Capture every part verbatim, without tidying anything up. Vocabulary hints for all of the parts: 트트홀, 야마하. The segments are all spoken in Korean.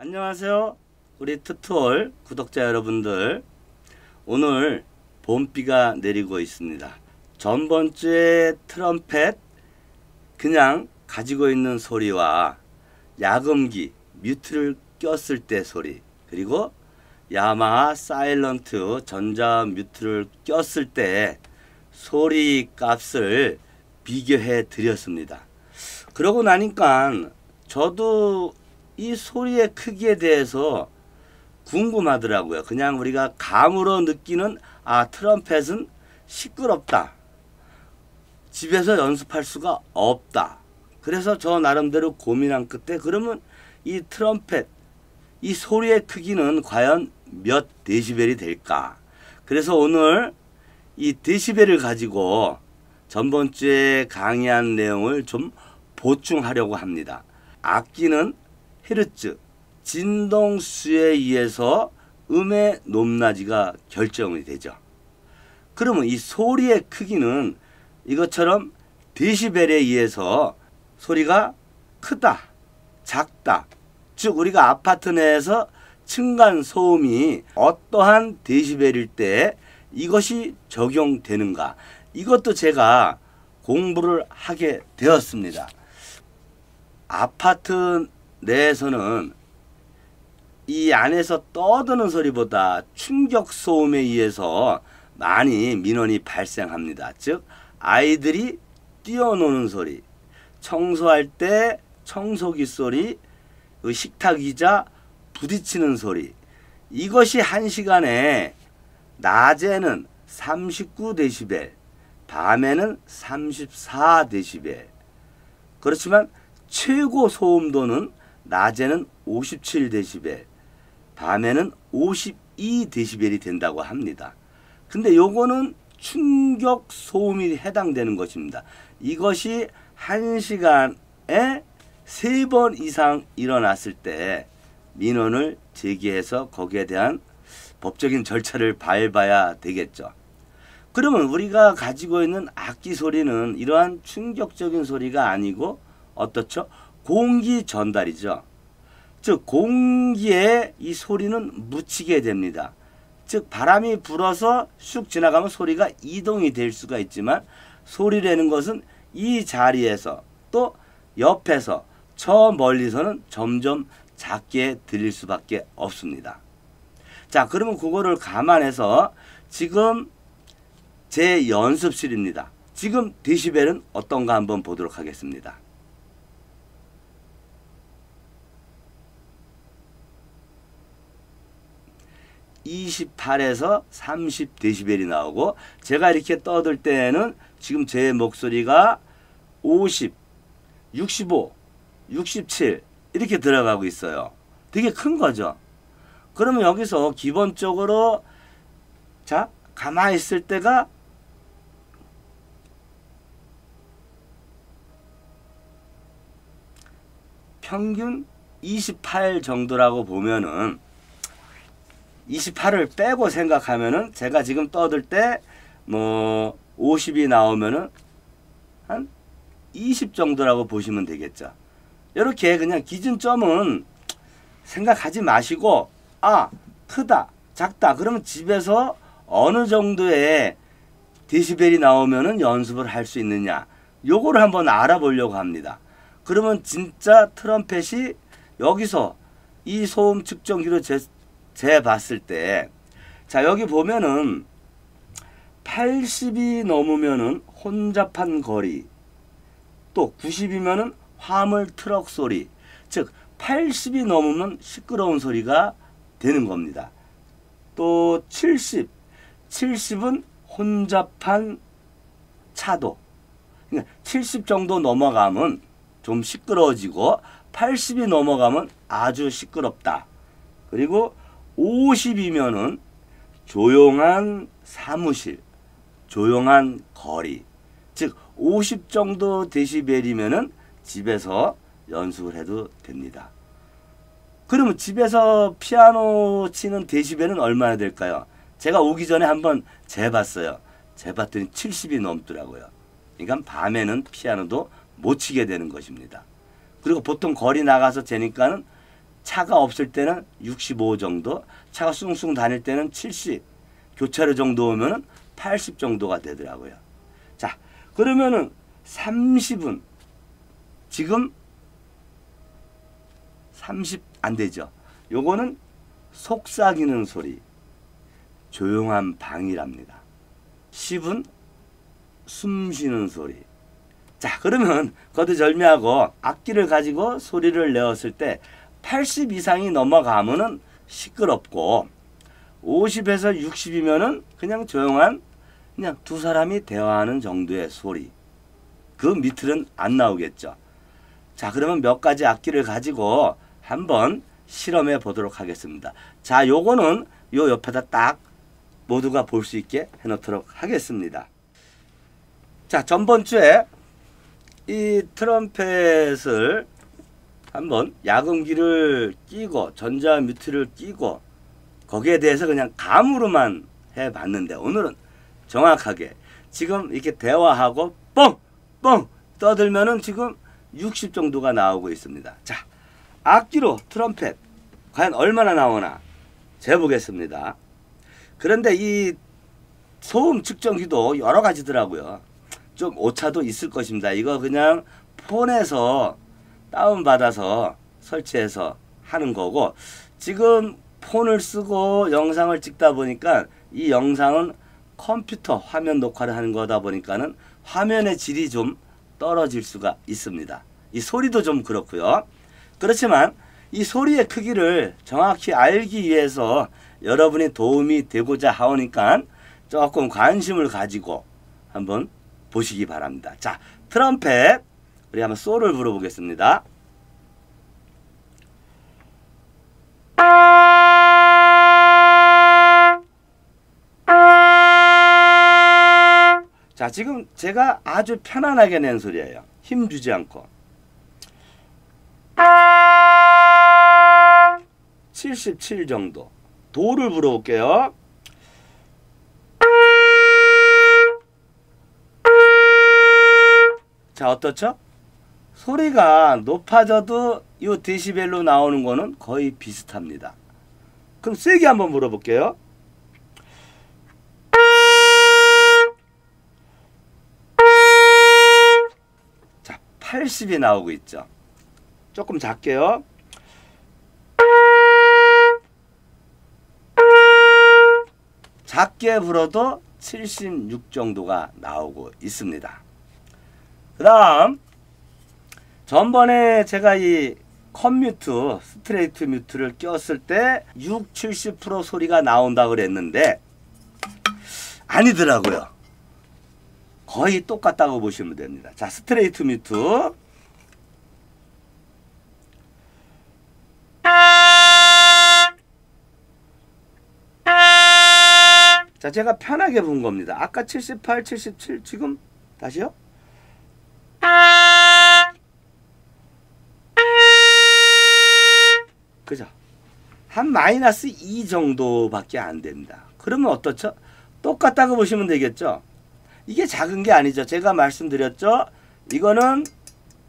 안녕하세요, 우리 트트홀 구독자 여러분들. 오늘 봄비가 내리고 있습니다. 전번주에 트럼펫 그냥 가지고 있는 소리와 야금기 뮤트를 꼈을 때 소리, 그리고 야마하 사일런트 전자 뮤트를 꼈을 때 소리 값을 비교해 드렸습니다. 그러고 나니까 저도 이 소리의 크기에 대해서 궁금하더라고요. 그냥 우리가 감으로 느끼는, 아, 트럼펫은 시끄럽다, 집에서 연습할 수가 없다. 그래서 저 나름대로 고민한 끝에, 그러면 이 트럼펫 이 소리의 크기는 과연 몇 데시벨이 될까? 그래서 오늘 이 데시벨을 가지고 전번주에 강의한 내용을 좀 보충하려고 합니다. 악기는 헤르츠, 진동수에 의해서 음의 높낮이가 결정이 되죠. 그러면 이 소리의 크기는 이것처럼 데시벨에 의해서 소리가 크다, 작다, 즉 우리가 아파트 내에서 층간 소음이 어떠한 데시벨일 때 이것이 적용되는가, 이것도 제가 공부를 하게 되었습니다. 아파트 내에서는 이 안에서 떠드는 소리보다 충격 소음에 의해서 많이 민원이 발생합니다. 즉 아이들이 뛰어노는 소리, 청소할 때 청소기 소리, 식탁 의자 부딪히는 소리, 이것이 한 시간에 낮에는 삼십구 데시벨, 밤에는 삼십사 데시벨. 그렇지만 최고 소음도는 낮에는 오십칠 데시벨, 밤에는 오십이 데시벨이 된다고 합니다. 근데 요거는 충격 소음이 해당되는 것입니다. 이것이 한 시간에 세 번 이상 일어났을 때 민원을 제기해서 거기에 대한 법적인 절차를 밟아야 되겠죠. 그러면 우리가 가지고 있는 악기 소리는 이러한 충격적인 소리가 아니고 어떻죠? 공기 전달이죠. 즉 공기에 이 소리는 묻히게 됩니다. 즉 바람이 불어서 쑥 지나가면 소리가 이동이 될 수가 있지만, 소리라는 것은 이 자리에서 또 옆에서 저 멀리서는 점점 작게 들릴 수밖에 없습니다. 자, 그러면 그거를 감안해서 지금 제 연습실입니다. 지금 데시벨은 어떤가 한번 보도록 하겠습니다. 이십팔에서 삼십 데시벨이 나오고, 제가 이렇게 떠들 때에는 지금 제 목소리가 오십, 육십오, 육십칠 이렇게 들어가고 있어요. 되게 큰 거죠. 그러면 여기서 기본적으로 자, 가만히 있을 때가 평균 이십팔 정도라고 보면은, 이십팔을 빼고 생각하면은 제가 지금 떠들 때 뭐 오십이 나오면은 한 이십 정도라고 보시면 되겠죠. 이렇게 그냥 기준점은 생각하지 마시고, 아, 크다, 작다, 그러면 집에서 어느 정도의 데시벨이 나오면은 연습을 할 수 있느냐, 요거를 한번 알아보려고 합니다. 그러면 진짜 트럼펫이 여기서 이 소음 측정기로 제 재봤을 때, 자, 여기 보면은 팔십이 넘으면은 혼잡한 거리, 또 구십이면은 화물 트럭 소리, 즉 팔십이 넘으면 시끄러운 소리가 되는 겁니다. 또 칠십, 칠십은 혼잡한 차도, 그러니까 칠십 정도 넘어가면 좀 시끄러워지고, 팔십이 넘어가면 아주 시끄럽다. 그리고 오십이면은 조용한 사무실, 조용한 거리, 즉 오십 정도 데시벨이면은 집에서 연습을 해도 됩니다. 그러면 집에서 피아노 치는 데시벨은 얼마나 될까요? 제가 오기 전에 한번 재봤어요. 재봤더니 칠십이 넘더라고요. 그러니까 밤에는 피아노도 못 치게 되는 것입니다. 그리고 보통 거리 나가서 재니까는 차가 없을 때는 육십오 정도, 차가 숭숭 다닐 때는 칠십, 교차로 정도 오면은 팔십 정도가 되더라고요. 자, 그러면은 삼십은 지금 삼십 안 되죠. 요거는 속삭이는 소리, 조용한 방이랍니다. 십은 숨 쉬는 소리. 자, 그러면 거두절미하고 악기를 가지고 소리를 내었을 때 팔십 이상이 넘어가면은 시끄럽고 오십에서 육십이면은 그냥 조용한 그냥 두 사람이 대화하는 정도의 소리. 그 밑은 안 나오겠죠. 자, 그러면 몇 가지 악기를 가지고 한번 실험해 보도록 하겠습니다. 자, 요거는 요 옆에다 딱 모두가 볼 수 있게 해 놓도록 하겠습니다. 자, 전번주에 이 트럼펫을 한번 야금기를 끼고 전자뮤트를 끼고 거기에 대해서 그냥 감으로만 해봤는데, 오늘은 정확하게 지금 이렇게 대화하고 뻥뻥 떠들면은 지금 육십 정도가 나오고 있습니다. 자, 악기로 트럼펫 과연 얼마나 나오나 재보겠습니다. 그런데 이 소음 측정기도 여러 가지더라고요. 좀 오차도 있을 것입니다. 이거 그냥 폰에서 다운받아서 설치해서 하는 거고, 지금 폰을 쓰고 영상을 찍다 보니까 이 영상은 컴퓨터 화면 녹화를 하는 거다 보니까는 화면의 질이 좀 떨어질 수가 있습니다. 이 소리도 좀 그렇고요. 그렇지만 이 소리의 크기를 정확히 알기 위해서 여러분이 도움이 되고자 하오니까 조금 관심을 가지고 한번 보시기 바랍니다. 자, 트럼펫 우리 한번 소를 불어보겠습니다. 자, 지금 제가 아주 편안하게 낸 소리예요. 힘 주지 않고. 칠십칠 정도. 도를 불어볼게요. 자, 어떻죠? 소리가 높아져도 이 데시벨로 나오는 거는 거의 비슷합니다. 그럼 세게 한번 물어볼게요. 자, 팔십이 나오고 있죠. 조금 작게요. 작게 불어도 칠십육 정도가 나오고 있습니다. 그 다음, 전번에 제가 이 컴뮤트, 스트레이트 뮤트를 꼈을 때 육, 칠십 퍼센트 소리가 나온다고 그랬는데 아니더라고요. 거의 똑같다고 보시면 됩니다. 자, 스트레이트 뮤트. 자, 제가 편하게 본 겁니다. 아까 칠십팔, 칠십칠, 지금 다시요. 그죠? 한 마이너스 이 정도밖에 안 됩니다. 그러면 어떻죠? 똑같다고 보시면 되겠죠? 이게 작은 게 아니죠. 제가 말씀드렸죠? 이거는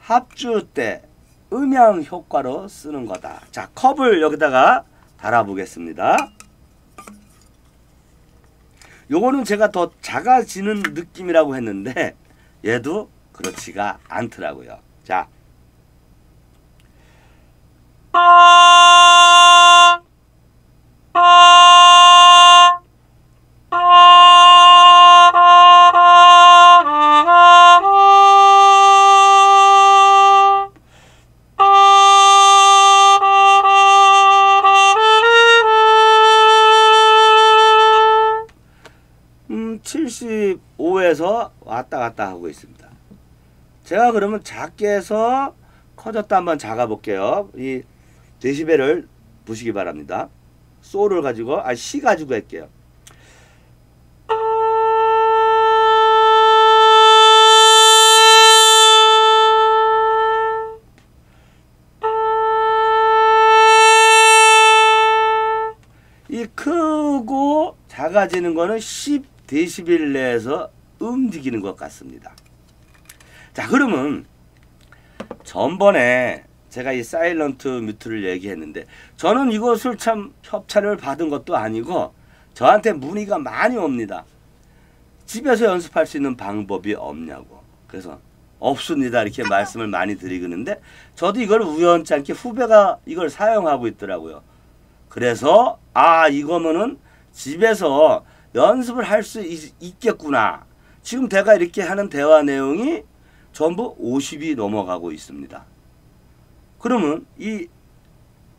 합주 때 음향 효과로 쓰는 거다. 자, 컵을 여기다가 달아보겠습니다. 요거는 제가 더 작아지는 느낌이라고 했는데 얘도 그렇지가 않더라고요. 자, 음, 칠십오에서 왔다 갔다 하고 있습니다. 제가 그러면 작게 해서 커졌다 한번 작아 볼게요. 이 데시벨을 보시기 바랍니다. 소를 가지고, 아, 시 가지고 할게요. 이 크고 작아지는 거는 십 데시벨 내에서 움직이는 것 같습니다. 자, 그러면 전번에 제가 이 사일런트 뮤트를 얘기했는데, 저는 이것을 참 협찬을 받은 것도 아니고 저한테 문의가 많이 옵니다. 집에서 연습할 수 있는 방법이 없냐고. 그래서 없습니다 이렇게 말씀을 많이 드리는데, 저도 이걸 우연찮게 후배가 이걸 사용하고 있더라고요. 그래서 아, 이거면은 집에서 연습을 할 수 있겠구나. 지금 제가 이렇게 하는 대화 내용이 전부 오십이 넘어가고 있습니다. 그러면 이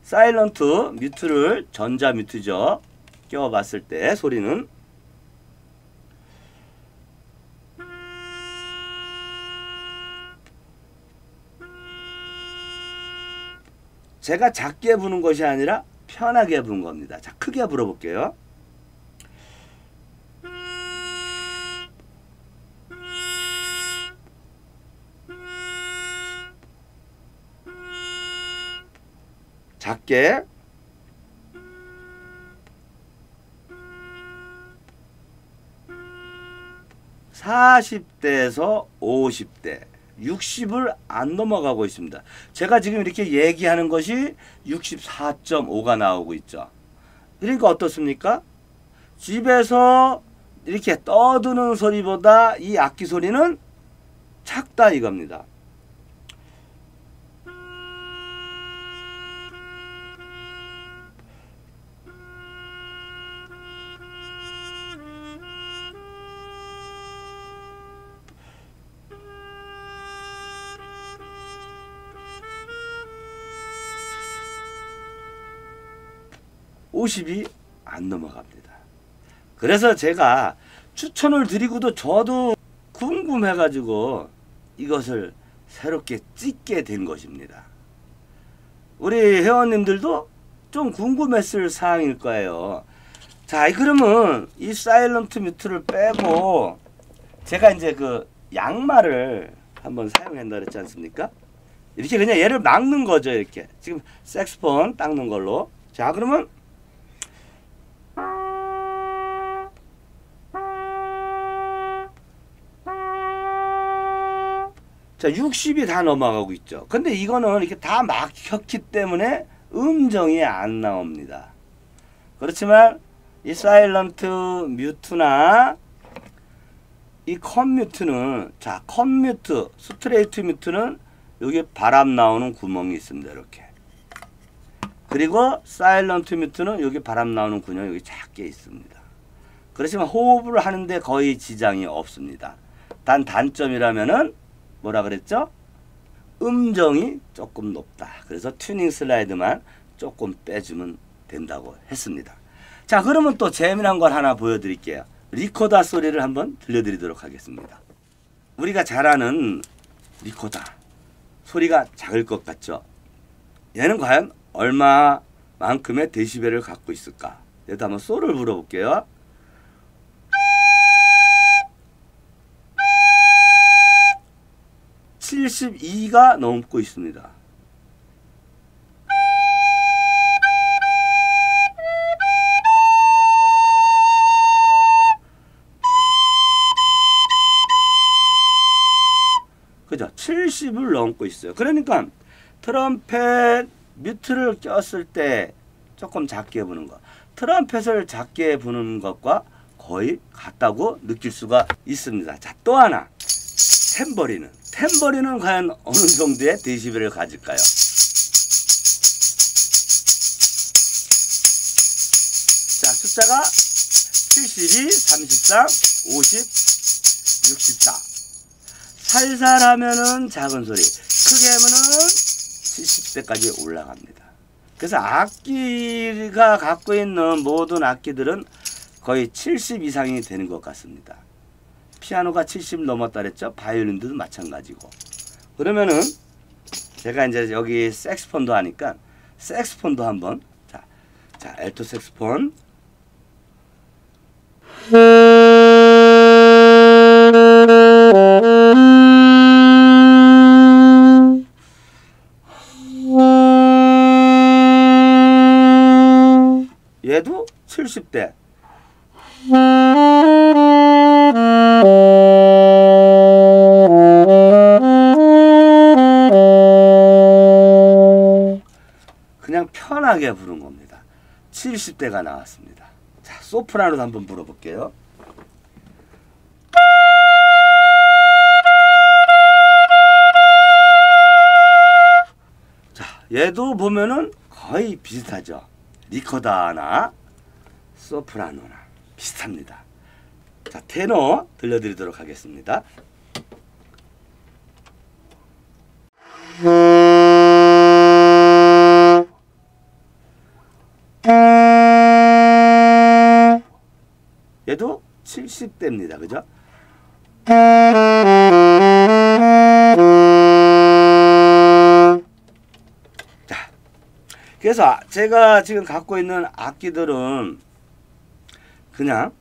사일런트 뮤트를, 전자 뮤트죠, 껴봤을 때 소리는 제가 작게 부는 것이 아니라 편하게 부는 겁니다. 자, 크게 불어볼게요. 작게. 사십 대에서 오십 대, 육십을 안 넘어가고 있습니다. 제가 지금 이렇게 얘기하는 것이 육십사 점 오가 나오고 있죠. 그러니까 어떻습니까? 집에서 이렇게 떠드는 소리보다 이 악기 소리는 작다 이겁니다. 오십이 안 넘어갑니다. 그래서 제가 추천을 드리고도 저도 궁금해가지고 이것을 새롭게 찍게 된 것입니다. 우리 회원님들도 좀 궁금했을 사항일 거예요. 자, 그러면 이 사일런트 뮤트를 빼고 제가 이제 그 양말을 한번 사용한다 그랬지 않습니까? 이렇게 그냥 얘를 막는 거죠. 이렇게 지금 색스폰 닦는 걸로. 자, 그러면 자, 육십이 다 넘어가고 있죠. 근데 이거는 이렇게 다 막혔기 때문에 음정이 안 나옵니다. 그렇지만 이 사일런트 뮤트나 이 컴뮤트는, 자, 컴뮤트, 스트레이트 뮤트는 여기 바람 나오는 구멍이 있습니다. 이렇게. 그리고 사일런트 뮤트는 여기 바람 나오는 구멍이 여기 작게 있습니다. 그렇지만 호흡을 하는데 거의 지장이 없습니다. 단 단점이라면은 뭐라 그랬죠? 음정이 조금 높다. 그래서 튜닝 슬라이드만 조금 빼주면 된다고 했습니다. 자, 그러면 또 재미난 걸 하나 보여드릴게요. 리코더 소리를 한번 들려드리도록 하겠습니다. 우리가 잘 아는 리코더. 소리가 작을 것 같죠? 얘는 과연 얼마만큼의 데시벨을 갖고 있을까? 얘도 한번 소를 불어볼게요. 칠십이가 넘고 있습니다. 그죠? 칠십을 넘고 있어요. 그러니까 트럼펫 뮤트를 꼈을 때 조금 작게 부는 것, 트럼펫을 작게 부는 것과 거의 같다고 느낄 수가 있습니다. 자, 또 하나. 탬버린은. 탬버린은 과연 어느 정도의 데시벨을 가질까요? 자, 숫자가 칠십이, 삼십삼, 오십, 육십사. 살살 하면은 작은 소리, 크게 하면은 칠십 대까지 올라갑니다. 그래서 악기가 갖고 있는 모든 악기들은 거의 칠십 이상이 되는 것 같습니다. 피아노가 칠십 넘었다 그랬죠? 바이올린도 마찬가지고. 그러면은 제가 이제 여기 색스폰도 하니까 색스폰도 한번, 자, 자 엘토 색스폰. 얘도 칠십 대. 시원하게 부른 겁니다. 칠십 대가 나왔습니다. 자, 소프라노도 한번 불어볼게요. 자, 얘도 보면은 거의 비슷하죠. 리코다나 소프라노나 비슷합니다. 자, 테너 들려드리도록 하겠습니다. 얘도 칠십 대입니다. 그죠? 자, 그래서 제가 지금 갖고 있는 악기들은 그냥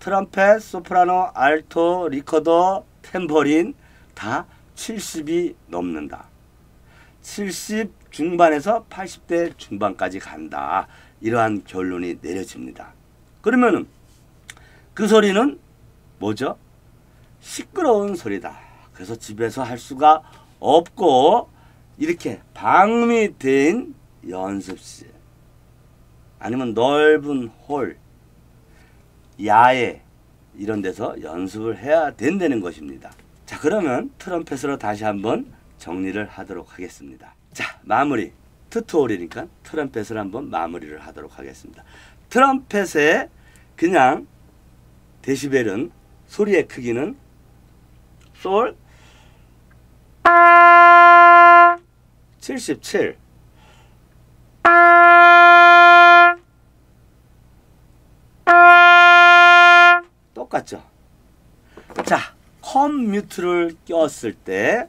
트럼펫, 소프라노, 알토, 리코더, 탬버린 다 칠십이 넘는다. 칠십 중반에서 팔십 대 중반까지 간다. 이러한 결론이 내려집니다. 그러면은 그 소리는 뭐죠? 시끄러운 소리다. 그래서 집에서 할 수가 없고 이렇게 방음이 된 연습실 아니면 넓은 홀, 야외 이런 데서 연습을 해야 된다는 것입니다. 자, 그러면 트럼펫으로 다시 한번 정리를 하도록 하겠습니다. 자, 마무리. 트트홀이니까 트럼펫을 한번 마무리를 하도록 하겠습니다. 트럼펫의 그냥 데시벨은 소리의 크기는 솔 칠십칠 똑같죠? 자, 컴뮤트를 꼈을 때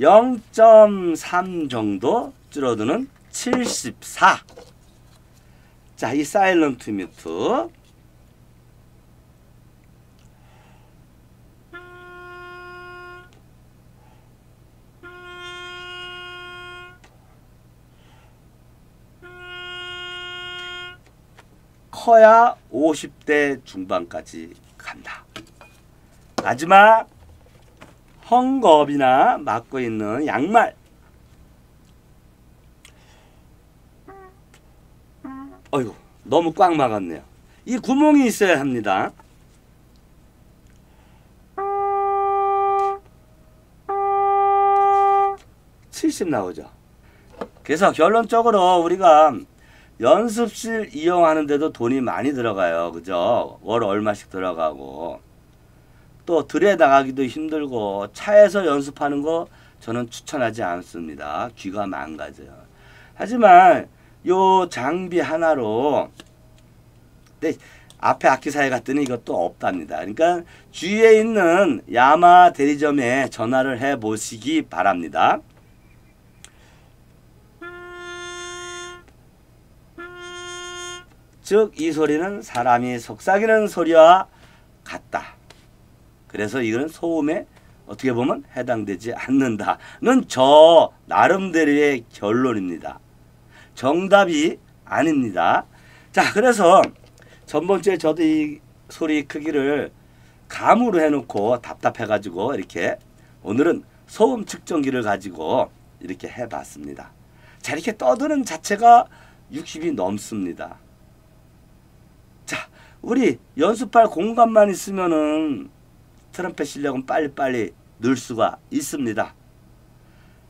영 점 삼 정도 줄어드는 칠십사. 자, 이 사일런트 뮤트 커야 오십 대 중반까지 간다. 마지막 헝겊이나 막고 있는 양말. 어이구, 너무 꽉 막았네요. 이 구멍이 있어야 합니다. 칠십 나오죠. 그래서 결론적으로 우리가 연습실 이용하는데도 돈이 많이 들어가요. 그죠? 월 얼마씩 들어가고 또 들에 나가기도 힘들고 차에서 연습하는 거 저는 추천하지 않습니다. 귀가 망가져요. 하지만 요 장비 하나로 네, 앞에 악기사에 갔더니 이것도 없답니다. 그러니까 주위에 있는 야마하 대리점에 전화를 해 보시기 바랍니다. 즉 이 소리는 사람이 속삭이는 소리와 같다. 그래서 이거는 소음에 어떻게 보면 해당되지 않는다는 저 나름대로의 결론입니다. 정답이 아닙니다. 자, 그래서 전번주에 저도 이 소리 크기를 감으로 해놓고 답답해가지고 이렇게 오늘은 소음 측정기를 가지고 이렇게 해봤습니다. 자, 이렇게 떠드는 자체가 육십이 넘습니다. 자, 우리 연습할 공간만 있으면은 트럼펫 실력은 빨리빨리 늘 수가 있습니다.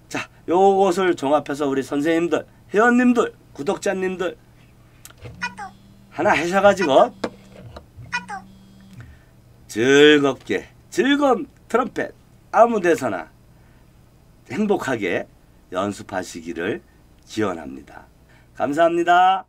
자, 요것을 종합해서 우리 선생님들, 회원님들, 구독자님들 하나 하셔가지고 즐겁게 즐거운 트럼펫 아무데서나 행복하게 연습하시기를 기원합니다. 감사합니다.